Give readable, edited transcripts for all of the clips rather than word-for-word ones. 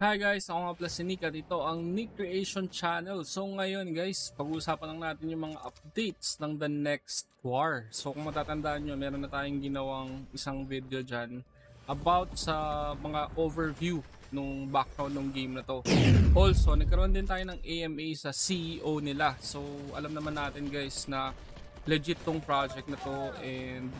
Hi guys, ako nga Plasinik at ito ang Nick Creation Channel. So ngayon guys, pag-uusapan lang natin yung mga updates ng The Next War. So kung matatandaan nyo, meron na tayong ginawang isang video dyan about sa mga overview nung background ng game na to. Also, nagkaroon din tayo ng AMA sa CEO nila. So alam naman natin guys na legit tong project na to and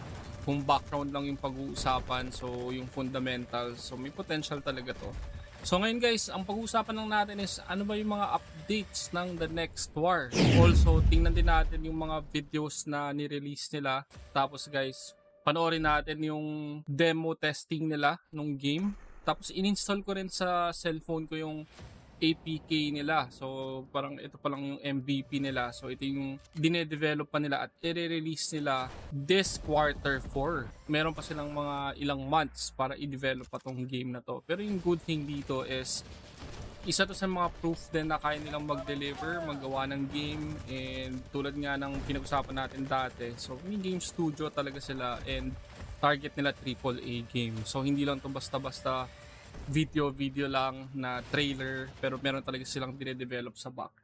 kung background lang yung pag-uusapan, so yung fundamentals, so may potential talaga to. So ngayon guys, ang pag-uusapan lang natin is ano ba yung mga updates ng The Next War. Also, tingnan din natin yung mga videos na nirelease nila. Tapos guys, panoorin natin yung demo testing nila nung game. Tapos ininstall ko rin sa cellphone ko yung APK nila. So parang ito pa lang yung MVP nila. So ito yung dinedevelop pa nila at i-release nila this quarter 4. Meron pa silang mga ilang months para i-develop pa tong game na to. Pero yung good thing dito is isa to sa mga proof din na kaya nilang mag-deliver, magawa ng game, and tulad nga ng pinag-usapan natin dati. So may game studio talaga sila and target nila AAA game. So hindi lang to basta-basta video lang na trailer, pero meron talaga silang dine-develop sa back.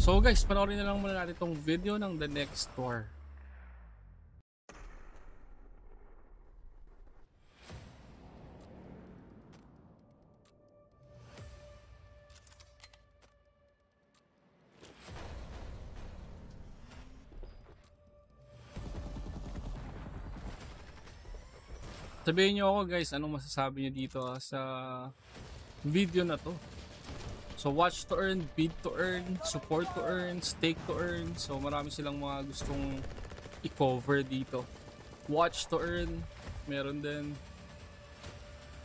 So guys, panoorin na lang muna natin tong video ng The Next War. Sabihin nyo ako guys, anong masasabi nyo dito sa video na to. So watch to earn, bid to earn, support to earn, stake to earn. So marami silang mga gustong i-cover dito. Watch to earn, meron din.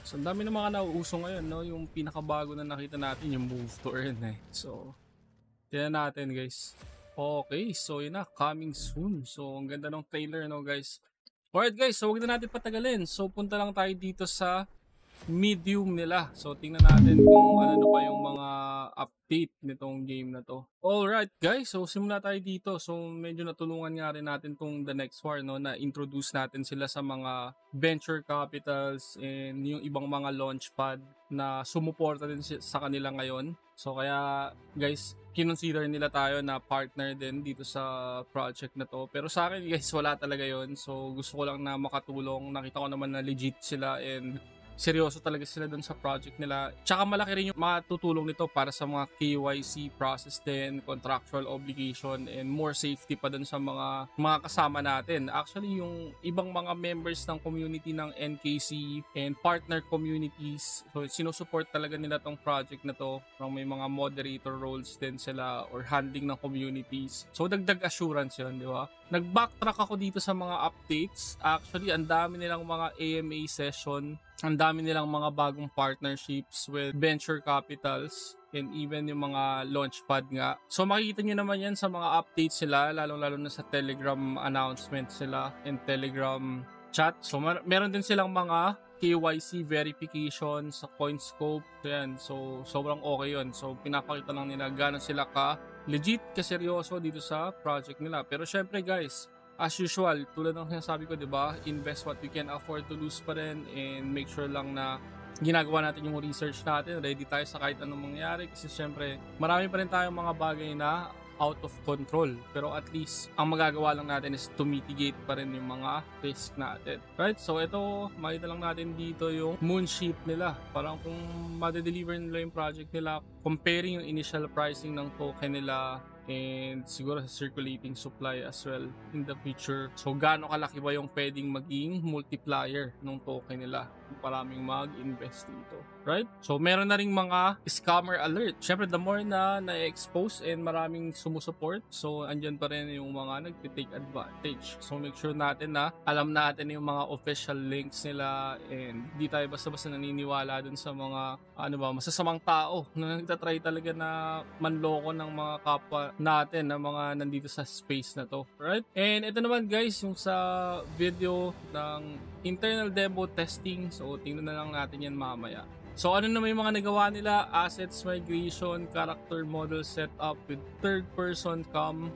So ang dami ng mga nauuso ngayon, no? Yung pinakabago na nakita natin, yung move to earn eh. So tignan natin guys. Okay, so yun na, coming soon. So ang ganda ng trailer, no guys. Alright guys, so huwag na natin patagalin. So punta lang tayo dito sa medium nila. So tingnan natin kung ano pa yung mga update nitong game na to. Alright guys, so simula tayo dito. So medyo natulungan nga rin natin tong The Next War, no? Na-introduce natin sila sa mga venture capitals and yung ibang mga launchpad na sumuporta din sa kanila ngayon. So kaya guys, kinonsider nila tayo na partner din dito sa project na to. Pero sa akin guys, wala talaga yon. So gusto ko lang na makatulong. Nakita ko naman na legit sila and seryoso talaga sila dun sa project nila. Tsaka malaki rin yung matutulong nito para sa mga KYC process din, contractual obligation, and more safety pa dun sa mga kasama natin. Actually, yung ibang mga members ng community ng NKC and partner communities, so sinusupport talaga nila tong project na to. May mga moderator roles din sila or handling ng communities. So dagdag assurance yun, di ba? Nag-backtrack ako dito sa mga updates. Actually, ang dami nilang mga AMA session. Ang dami nilang mga bagong partnerships with venture capitals and even yung mga launchpad nga. So makikita nyo naman yan sa mga updates sila, lalong-lalo na sa Telegram announcement sila and Telegram chat. So meron din silang mga KYC verification sa Coinscope. So yan, so sobrang okay yun. So pinapakita lang nila gano'n sila ka-legit, kaseryoso dito sa project nila. Pero syempre guys, as usual, tulad ng sinasabi ko, diba, invest what you can afford to lose pa rin and make sure lang na ginagawa natin yung research natin, ready tayo sa kahit anong mangyari kasi syempre marami pa rin tayong mga bagay na out of control, pero at least ang magagawa lang natin is to mitigate pa rin yung mga risk natin, right? So ito, makita lang natin dito yung moonship nila, parang kung madedeliver nila yung project nila, comparing yung initial pricing ng token nila and siguro sa circulating supply as well in the future. So gaano kalaki ba yung pwedeng maging multiplier ng token nila kung paraming mag-invest dito, right? So meron na ring mga scammer alert. Syempre the more na na-expose and maraming sumusuport, so andyan pa rin yung mga nagtitake advantage. So make sure natin na alam natin yung mga official links nila and di tayo basta-basta naniniwala dun sa mga masasamang tao na nagtatry talaga na manloko ng mga kapwa natin na mga nandito sa space na to, right? And ito naman guys, yung sa video ng internal demo testing, so tingnan na lang natin yan mamaya. So ano naman yung mga nagawa nila? Assets migration, character model setup with third person cam,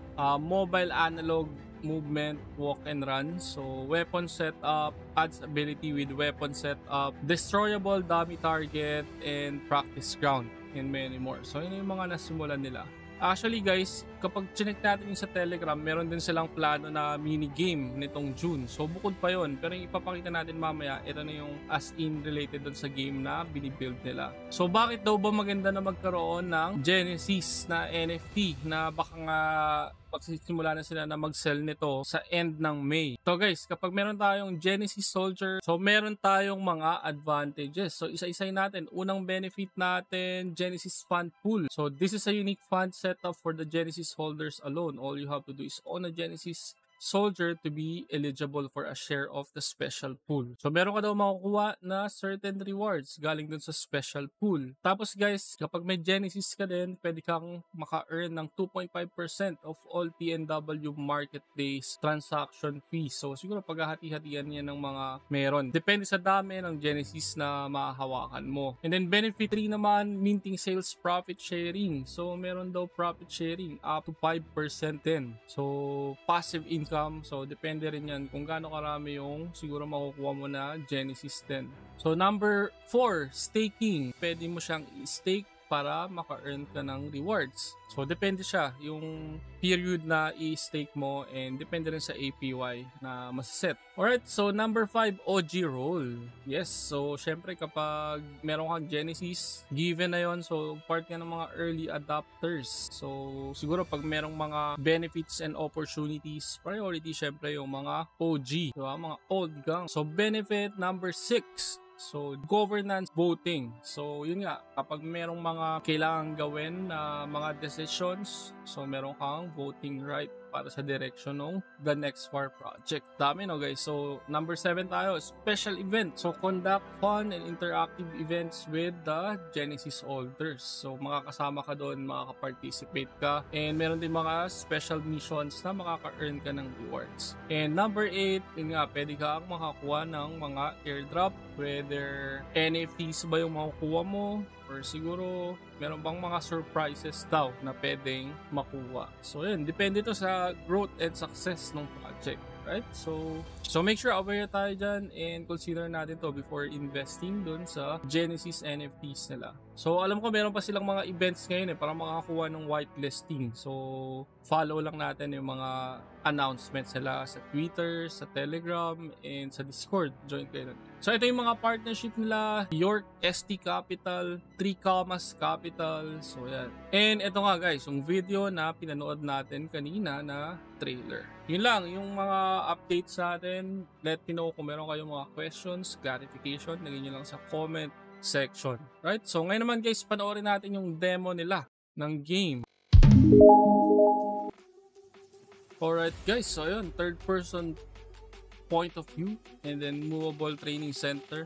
mobile analog movement, walk and run. So weapon setup adds ability with weapon setup, destroyable, dummy target, and practice ground, and many more. So yun yung mga nasimulan nila. Actually guys, kapag connect natin yung sa Telegram, meron din silang plano na mini game nitong June. So bukod pa yon, pero yung ipapakita natin mamaya, ito na yung as in related dun sa game na binibuild nila. So bakit daw ba maganda na magkaroon ng Genesis na NFT na baka nga pagsisimula na sila na mag-sell nito sa end ng May. So guys, kapag meron tayong Genesis Soldier, so meron tayong mga advantages. So isa-isay natin. Unang benefit natin, Genesis Fund Pool. So this is a unique fund setup for the Genesis holders alone. All you have to do is own a Genesis Soldier to be eligible for a share of the special pool. So meron ka daw makukuha na certain rewards galing dun sa special pool. Tapos guys, kapag may Genesis ka din, pwede kang maka-earn ng 2.5% of all TNW market days transaction fees. So siguro paghahati-hatian yan ng mga meron. Depende sa dami ng Genesis na mahahawakan mo. And then benefit 3 naman, minting sales profit sharing. So meron daw profit sharing up to 5% din. So passive income. So depende rin yan kung gaano karami yung siguro makukuha mo na Genesis din. So number 4, staking. Pwede mo siyang i-stake para maka-earn ka ng rewards. So depende siya yung period na i-stake mo, and depende rin sa APY na masaset. Alright, so number 5, OG role. Yes, so syempre kapag meron kang Genesis, given na yon, so part ka ng mga early adopters. So siguro pag merong mga benefits and opportunities, priority syempre yung mga OG, diba? Mga old gang. So benefit number 6, so governance voting. So yun nga, kapag merong mga kailangan gawin na mga decisions, so meron kang voting right para sa direction ng The Next War project. Dami no guys. So number 7 tayo, special event. So conduct fun and interactive events with the Genesis holders. So makakasama ka doon, makaka-participate ka, and meron din mga special missions na makaka-earn ka ng rewards. And number 8, yun nga, pwede ka makakuha ng mga airdrop, whether NFTs ba yung makukuha mo, or siguro meron bang mga surprises daw na pwedeng makuha. So yun, depende to sa growth and success ng project, right? So make sure aware tayo dyan, and consider natin to before investing dun sa Genesis NFTs nila. So alam ko meron pa silang mga events ngayon para makakuha ng whitelisting. So follow lang natin yung mga announcements nila sa Twitter, sa Telegram, and sa Discord. Join kayo natin. So ito yung mga partnership nila, York ST Capital, 3 Commas Capital. So yan. And ito nga guys, yung video na pinanood natin kanina na trailer. Yun lang yung mga updates natin. Let me know kung meron kayong mga questions, clarification, lagyan nyo lang sa comment section. Right? So ngayon naman guys, panoorin natin yung demo nila ng game. Alright guys, so yun, third person point of view, and then movable training center.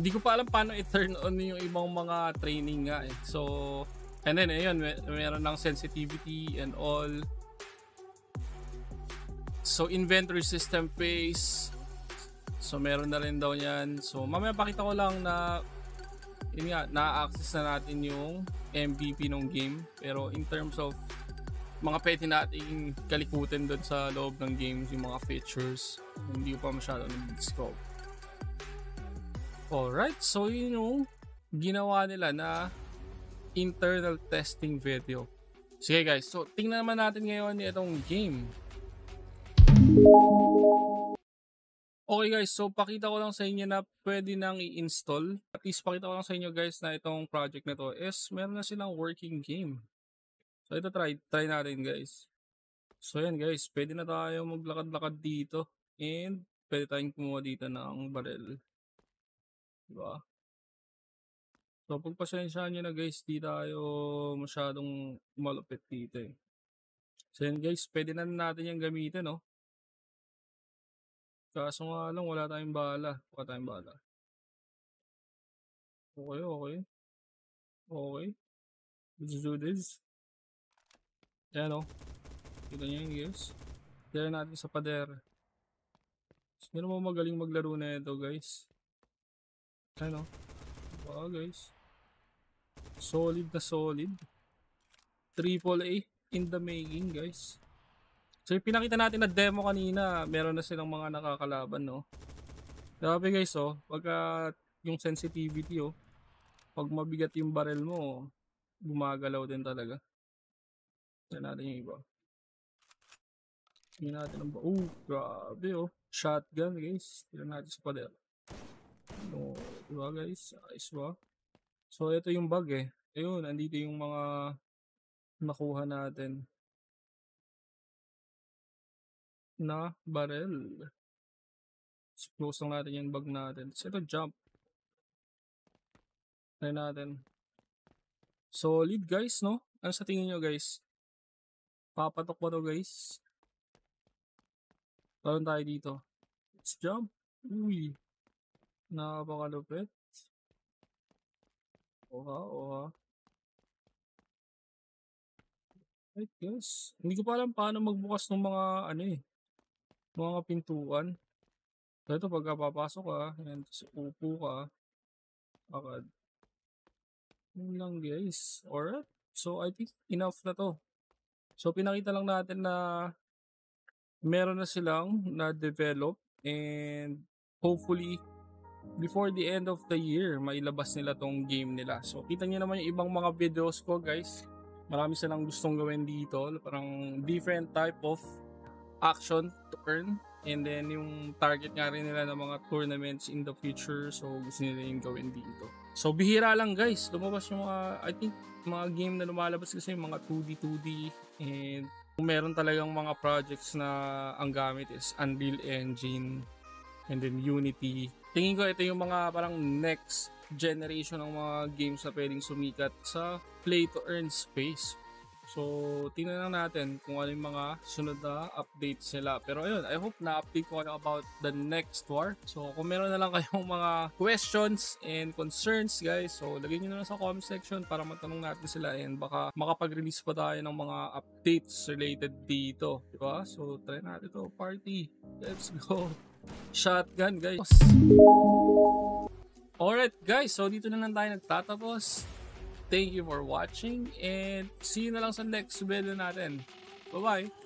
Hindi ko pa alam paano i-turn on yung ibang mga training nga eh. So and then ayun, meron ng sensitivity and all. So inventory system phase, so meron na rin daw yan. So mamaya pakita ko lang na yun nga, na-access na natin yung MVP ng game, pero in terms of mga pwede nating kalikutin doon sa loob ng games, yung mga features, hindi ko pa masyado na-discover. Alright, so yun yung ginawa nila na internal testing video. Sige guys, so tingnan naman natin ngayon itong game. Okay guys, so pakita ko lang sa inyo na pwede nang i-install. At least pakita ko lang sa inyo guys na itong project na to is meron na silang working game. So ito, try natin guys. So yan guys, pwede na tayo maglakad-lakad dito, and pwede tayong kumuha dito ng barrel. Diba? So pagpasensyaan nyo na guys, di tayo masyadong malupit dito eh. So yan guys, pwede na natin yung gamitin no. Kaso nga lang, wala tayong bala. Okay. Let's do this. Ayan o. Kita nyo yun guys. Dala natin sa pader. Sino mo magaling maglaro na ito guys? Ayan o. Wow guys. Solid na solid. AAA in the making guys. So yung pinakita natin na demo kanina, meron na silang mga nakakalaban, no? Grabe guys, oh. Pagka yung sensitivity, oh. Pag mabigat yung barrel mo, oh, gumagalaw din talaga. Tignan natin yung iba. Tignan natin ang ba. Oh, grabe, oh. Shotgun, guys. Tignan natin sa pader. No, diba guys? Iswa. So, ito yung bag, eh. Ayun, andito yung mga nakuha natin na barrel. So, close lang natin yung bag natin. So, ito, jump. Try natin. Solid, guys, no? Ano sa tingin nyo, guys? Papatok pa to, guys. Taron tayo dito. Let's jump. Uy. Nakapakalupit. Oha, oha. Right guys. Hindi ko pa alam paano magbukas ng mga ano eh. Mga pintuan. So ito pagka papasok ka. Ayan. Upo ka. Agad. Yun lang guys. Alright. So I think enough na to. So pinakita lang natin na meron na silang na-develop. And hopefully before the end of the year mailabas nila tong game nila. So kita niyo naman yung ibang mga videos ko guys, marami silang gustong gawin dito, parang different type of action to earn, and then yung target nga rin nila ng mga tournaments in the future, so gusto nila yung gawin dito. So bihira lang guys lumabas yung mga, I think mga game na lumalabas kasi yung mga 2D, and kung meron talagang mga projects na ang gamit is Unreal Engine and then Unity. Tingin ko ito yung mga parang next generation ng mga games na pwedeng sumikat sa play to earn space. So, tingnan lang natin kung ano yung mga sunod na updates nila. Pero ayun, I hope na-update ko kayo about The Next War. So, kung meron na lang kayong mga questions and concerns guys, so lagay nyo na lang sa comment section para matanong natin sila, and baka makapag-release pa tayo ng mga updates related dito. Diba? So, try natin to party. Let's go! Shotgun guys. Alright guys, so dito na lang tayo nagtatapos. Thank you for watching, and see you na lang sa next video natin. Bye bye.